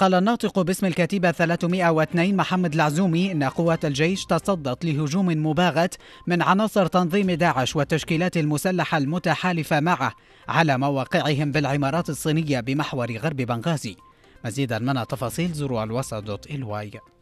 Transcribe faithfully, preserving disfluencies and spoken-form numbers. قال الناطق باسم الكتيبة ثلاثمائة واثنين محمد العزومي إن قوات الجيش تصدت لهجوم مباغت من عناصر تنظيم داعش والتشكيلات المسلحة المتحالفة معه على مواقعهم بالعمارات الصينية بمحور غرب بنغازي. مزيدا من التفاصيل زوروا الوسط دوت إل واي.